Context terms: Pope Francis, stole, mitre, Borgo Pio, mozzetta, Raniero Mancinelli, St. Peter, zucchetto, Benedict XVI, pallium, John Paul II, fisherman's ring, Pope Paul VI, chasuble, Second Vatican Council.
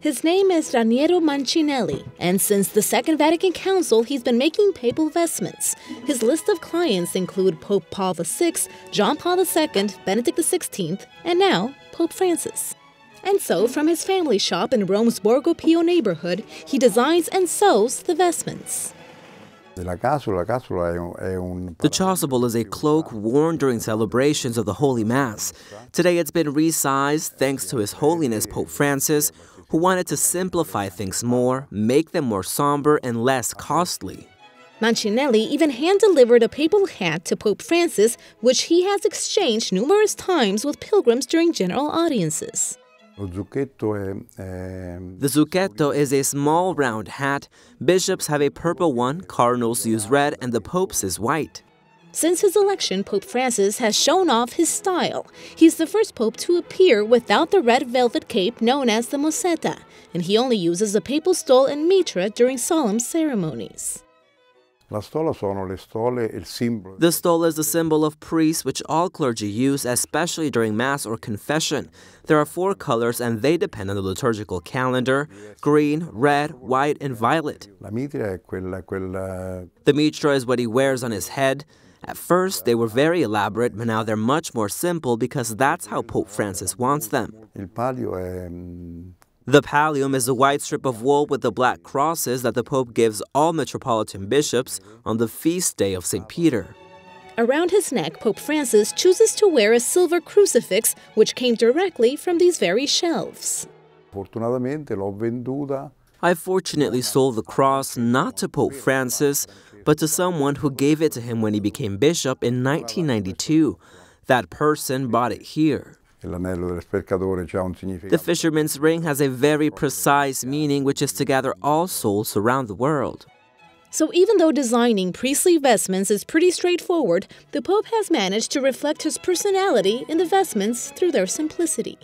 His name is Raniero Mancinelli, and since the Second Vatican Council, he's been making papal vestments. His list of clients include Pope Paul VI, John Paul II, Benedict XVI, and now Pope Francis. And so, from his family shop in Rome's Borgo Pio neighborhood, he designs and sews the vestments. The chasuble is a cloak worn during celebrations of the Holy Mass. Today it's been resized thanks to His Holiness Pope Francis, who wanted to simplify things more, make them more somber and less costly. Mancinelli even hand-delivered a papal hat to Pope Francis, which he has exchanged numerous times with pilgrims during general audiences. The zucchetto is a small round hat. Bishops have a purple one, cardinals use red, and the Pope's is white. Since his election, Pope Francis has shown off his style. He's the first pope to appear without the red velvet cape known as the mozzetta, and he only uses the papal stole and mitre during solemn ceremonies. The stole is the symbol of priests, which all clergy use, especially during Mass or confession. There are four colors, and they depend on the liturgical calendar: green, red, white, and violet. The mitre is what he wears on his head. At first, they were very elaborate, but now they're much more simple because that's how Pope Francis wants them. The pallium is a white strip of wool with the black crosses that the Pope gives all metropolitan bishops on the feast day of St. Peter. Around his neck, Pope Francis chooses to wear a silver crucifix, which came directly from these very shelves. I fortunately sold the cross not to Pope Francis, but to someone who gave it to him when he became bishop in 1992. That person bought it here. The fisherman's ring has a very precise meaning, which is to gather all souls around the world. So even though designing priestly vestments is pretty straightforward, the Pope has managed to reflect his personality in the vestments through their simplicity.